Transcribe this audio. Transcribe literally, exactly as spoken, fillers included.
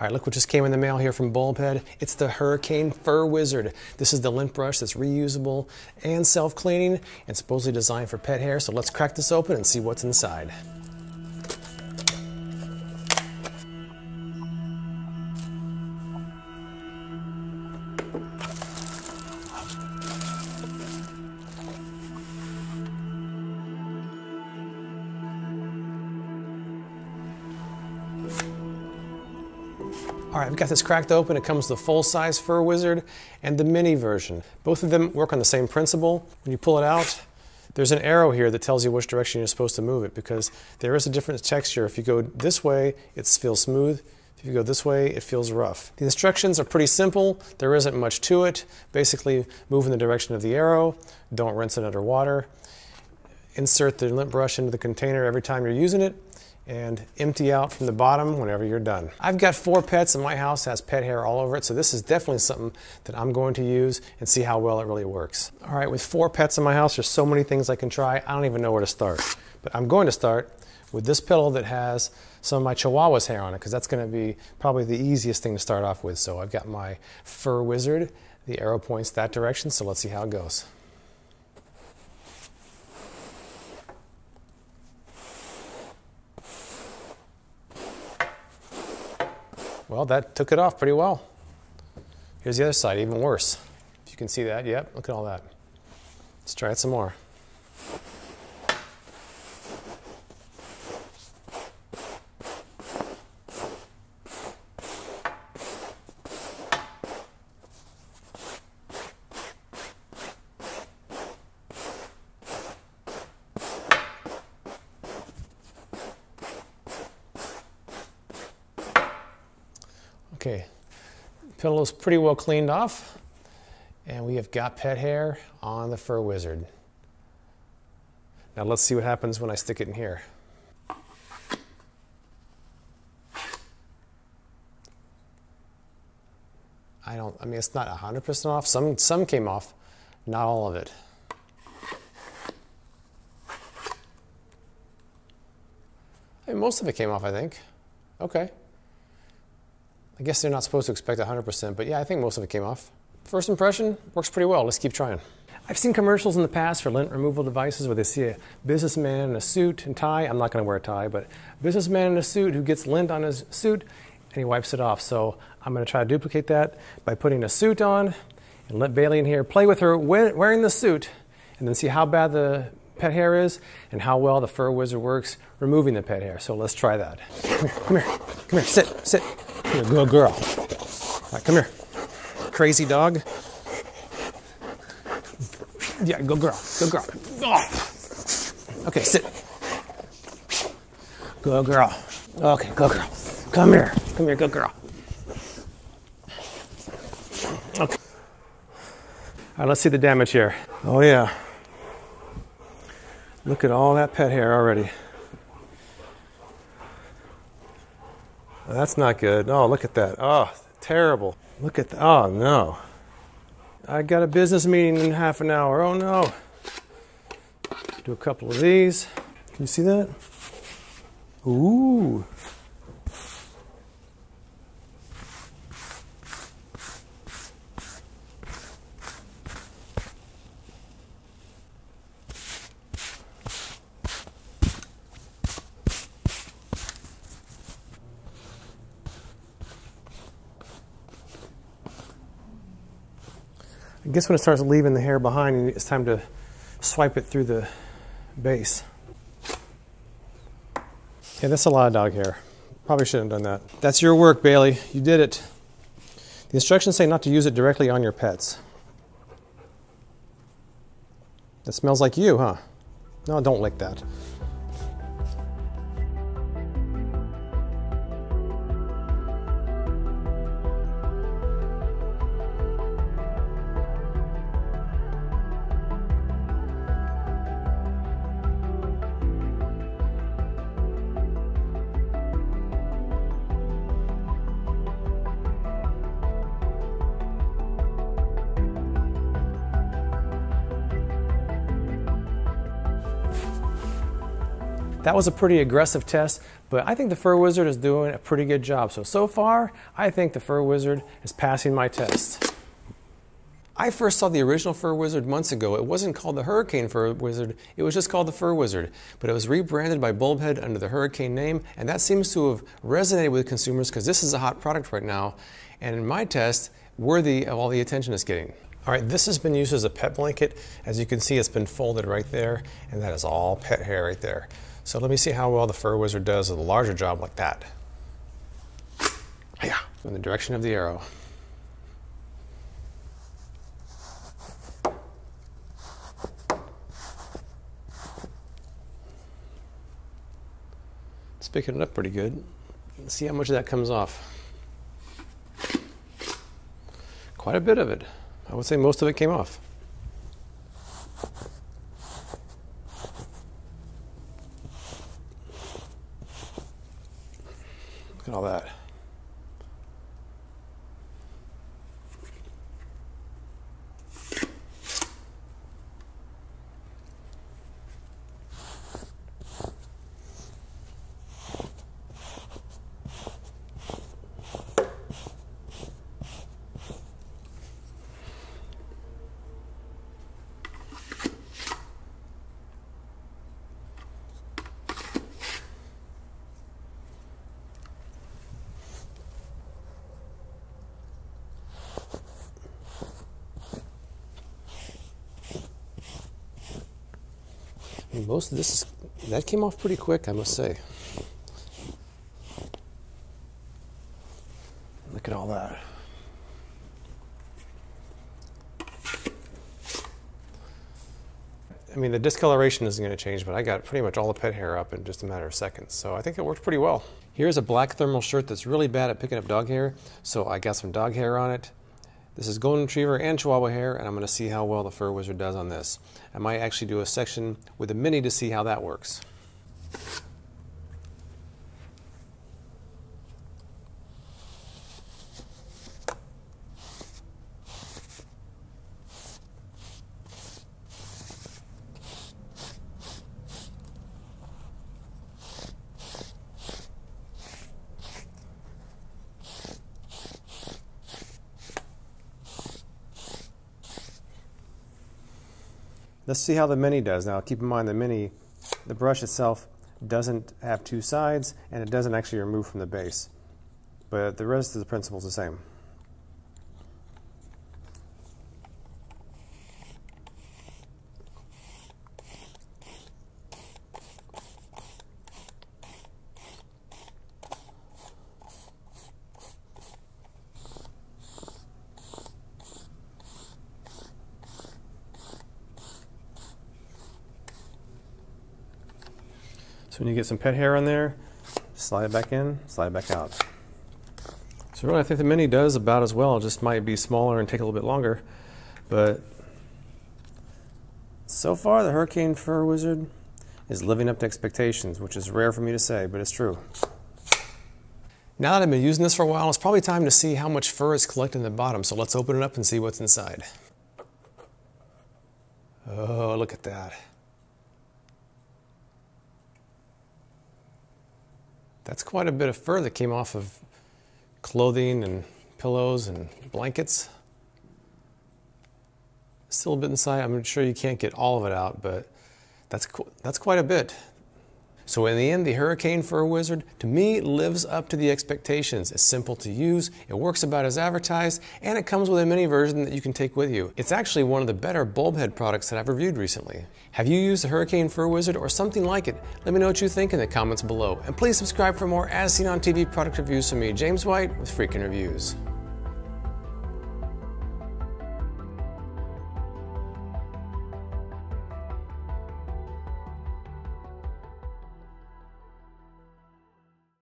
All right, look what just came in the mail here from Bulbhead. It's the Hurricane Fur Wizard. This is the lint brush that's reusable and self-cleaning and supposedly designed for pet hair. So let's crack this open and see what's inside. All right, we've got this cracked open. It comes the full-size Fur Wizard and the mini version. Both of them work on the same principle. When you pull it out, there's an arrow here that tells you which direction you're supposed to move it, because there is a different texture. If you go this way, it feels smooth. If you go this way, it feels rough. The instructions are pretty simple. There isn't much to it. Basically, move in the direction of the arrow. Don't rinse it under water. Insert the lint brush into the container every time you're using it, and empty out from the bottom whenever you're done. I've got four pets and my house has pet hair all over it, so this is definitely something that I'm going to use and see how well it really works. All right, with four pets in my house, there's so many things I can try, I don't even know where to start. But I'm going to start with this pillow that has some of my Chihuahua's hair on it, because that's gonna be probably the easiest thing to start off with. So I've got my Fur Wizard, the arrow points that direction, so let's see how it goes. Well, that took it off pretty well. Here's the other side, even worse. If you can see that, yep, look at all that. Let's try it some more. Okay, pillow's pretty well cleaned off, and we have got pet hair on the Fur Wizard. Now let's see what happens when I stick it in here. I don't, I mean, it's not one hundred percent off. Some, some came off, not all of it. I mean, most of it came off, I think. Okay. I guess they're not supposed to expect one hundred percent, but yeah, I think most of it came off. First impression, works pretty well. Let's keep trying. I've seen commercials in the past for lint removal devices where they see a businessman in a suit and tie. I'm not gonna wear a tie, but a businessman in a suit who gets lint on his suit and he wipes it off. So I'm gonna try to duplicate that by putting a suit on and let Bailey in here play with her wearing the suit and then see how bad the pet hair is and how well the Fur Wizard works removing the pet hair. So let's try that. Come here, come here, come here, sit, sit. You're a good girl. All right, come here. Crazy dog. Yeah, good girl. Good girl. Oh. Okay, sit. Good girl. Okay, good girl. Come here. Come here, good girl. Okay. All right, let's see the damage here. Oh, yeah. Look at all that pet hair already. That's not good. Oh, look at that. Oh, terrible. Look at that. Oh, no. I got a business meeting in half an hour. Oh, no. Do a couple of these. Can you see that? Ooh. I guess when it starts leaving the hair behind, it's time to swipe it through the base. Yeah, that's a lot of dog hair. Probably shouldn't have done that. That's your work, Bailey. You did it. The instructions say not to use it directly on your pets. That smells like you, huh? No, don't lick that. That was a pretty aggressive test, but I think the Fur Wizard is doing a pretty good job. So, so far, I think the Fur Wizard is passing my test. I first saw the original Fur Wizard months ago. It wasn't called the Hurricane Fur Wizard, it was just called the Fur Wizard. But it was rebranded by Bulbhead under the Hurricane name, and that seems to have resonated with consumers because this is a hot product right now, and in my test, worthy of all the attention it's getting. All right, this has been used as a pet blanket. As you can see, it's been folded right there, and that is all pet hair right there. So let me see how well the Fur Wizard does with a larger job like that. Yeah, in the direction of the arrow. It's picking it up pretty good. Let's see how much of that comes off. Quite a bit of it. I would say most of it came off. Look at all that. Most of this, is, that came off pretty quick, I must say. Look at all that. I mean, the discoloration isn't going to change, but I got pretty much all the pet hair up in just a matter of seconds, so I think it worked pretty well. Here's a black thermal shirt that's really bad at picking up dog hair, so I got some dog hair on it. This is Golden Retriever and Chihuahua hair, and I'm going to see how well the Fur Wizard does on this. I might actually do a section with a mini to see how that works. Let's see how the mini does. Now keep in mind the mini, the brush itself doesn't have two sides and it doesn't actually remove from the base. But the rest of the principle is the same. When you get some pet hair on there, slide it back in, slide it back out. So really I think the mini does about as well, it just might be smaller and take a little bit longer. But so far the Hurricane Fur Wizard is living up to expectations, which is rare for me to say, but it's true. Now that I've been using this for a while, it's probably time to see how much fur is collected in the bottom. So let's open it up and see what's inside. Oh, look at that. That's quite a bit of fur that came off of clothing and pillows and blankets. Still a bit inside. I'm sure you can't get all of it out, but that's, that's quite a bit. So in the end, the Hurricane Fur Wizard, to me, lives up to the expectations. It's simple to use, it works about as advertised, and it comes with a mini version that you can take with you. It's actually one of the better Bulbhead products that I've reviewed recently. Have you used the Hurricane Fur Wizard or something like it? Let me know what you think in the comments below. And please subscribe for more As Seen on T V product reviews from me, James White, with Freakin' Reviews.